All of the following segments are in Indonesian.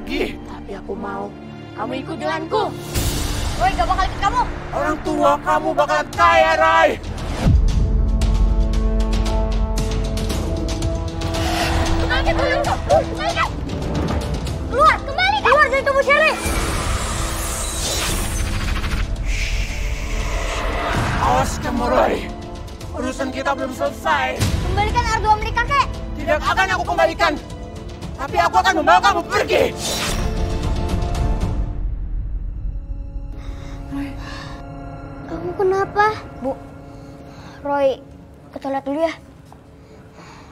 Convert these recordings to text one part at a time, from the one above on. pergi. Tapi aku mau kamu ikut denganku. Gue gak bakal ikut kamu. Orang tua kamu bakalan kaya, Rai. Kembalikan. Keluar, kembalikan. Keluar dari tubuh Sherry. Awas kamu, Rai. Urusan kita belum selesai. Kembalikan argo milik kakek. Tidak akan aku kembalikan. Tapi aku akan membawa kamu pergi. Roy, kamu kenapa? Bu, Roy ke toilet dulu ya.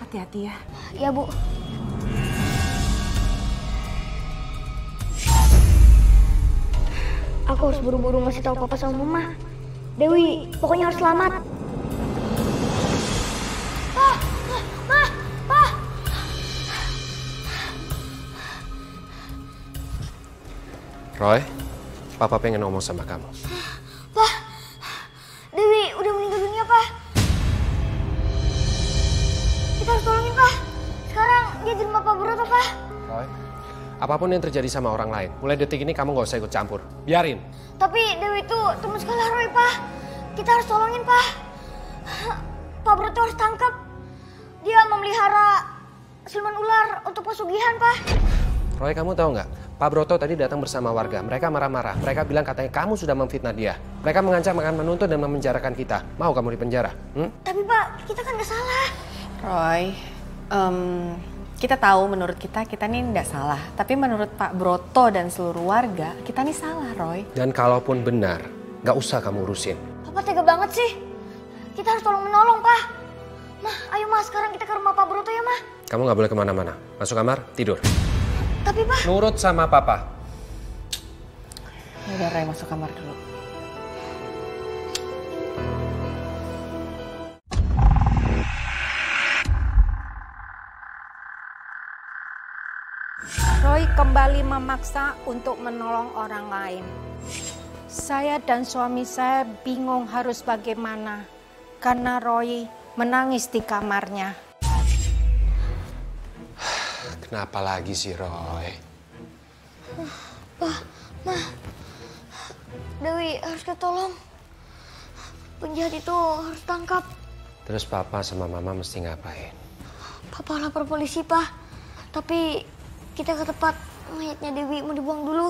Hati-hati ya. Iya, Bu. Aku harus buru-buru ngasih tahu Papa sama Mama. Dewi, pokoknya harus selamat. Roy, Papa pengen ngomong sama kamu. Pak, Dewi udah meninggal dunia, Pak. Kita harus tolongin, Pak. Sekarang dia di rumah Pak Broto, Pak. Roy, apapun yang terjadi sama orang lain, mulai detik ini kamu nggak usah ikut campur. Biarin. Tapi Dewi itu teman sekolah Roy, Pak. Kita harus tolongin, Pak. Pak Broto harus tangkap. Dia memelihara siluman ular untuk pesugihan, Pak. Roy, kamu tahu nggak? Pak Broto tadi datang bersama warga, mereka marah-marah. Mereka bilang katanya kamu sudah memfitnah dia. Mereka mengancam akan menuntut dan memenjarakan kita. Mau kamu dipenjara? Tapi Pak, kita kan nggak salah. Roy, kita tahu menurut kita nih nggak salah. Tapi menurut Pak Broto dan seluruh warga, kita nih salah, Roy. Dan kalaupun benar, nggak usah kamu urusin. Papa tega banget sih. Kita harus tolong menolong, Pak. Mah, ayo Mas, sekarang kita ke rumah Pak Broto ya, Mah. Kamu nggak boleh kemana-mana. Masuk kamar, tidur. Tapi, Pak. Nurut sama Papa. Yaudah, Ray, masuk kamar dulu. Roy kembali memaksa untuk menolong orang lain. Saya dan suami saya bingung harus bagaimana karena Roy menangis di kamarnya. Kenapa lagi sih, Roy? Pak, Ma, Dewi harus ketolong. Penjahat itu harus tangkap. Terus Papa sama Mama mesti ngapain? Papa lapor polisi, Pak. Tapi kita ke tempat mayatnya Dewi mau dibuang dulu.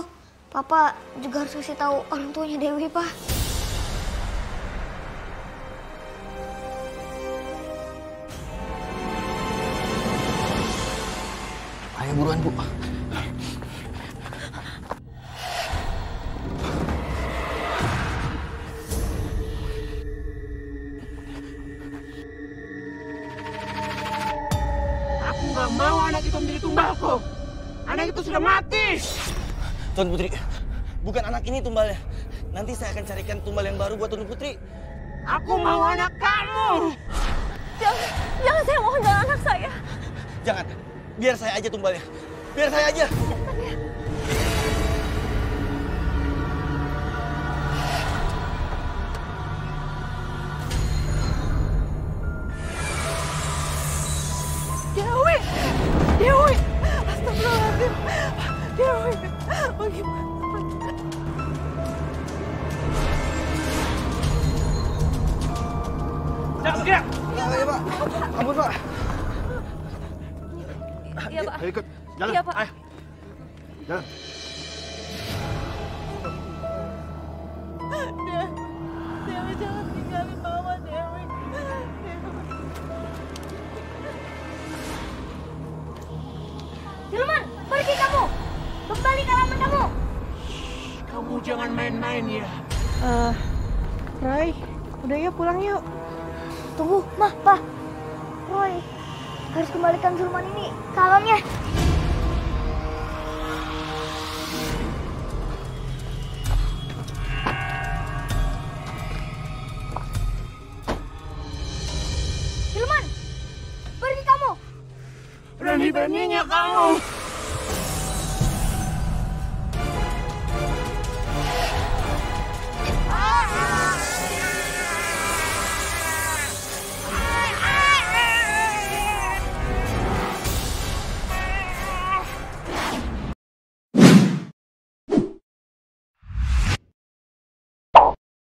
Papa juga harus kasih tahu orang tuanya Dewi, Pak. Buruan, Bu. Aku nggak mau anak itu menjadi tumbalku. Anak itu sudah mati. Tuan Putri, bukan anak ini tumbalnya. Nanti saya akan carikan tumbal yang baru buat Tuan Putri. Aku mau anak kamu. Jangan, saya mohon jangan anak saya. Jangan. Biar saya aja tumbalnya. Biar saya aja. Dewi! Dewi! Astagfirullahaladzim. Dewi, bagaimana? Udah, bergerak! Ya, Pak. Ampun, Pak. Iya, Pak. Ayo ikut. Jalan. Iya, Pak. Ayo. Jalan. Dewi, jangan tinggalin Mama, Dewi. Siluman, pergi kamu. Kembali ke alaman kamu. Kamu jangan main-main ya. Roy, udah ya pulang yuk. Tunggu, Mah, Pak. Roy, harus kembalikan siluman ini ke alamnya. Siluman, pergi kamu. Berani-beraninya kamu.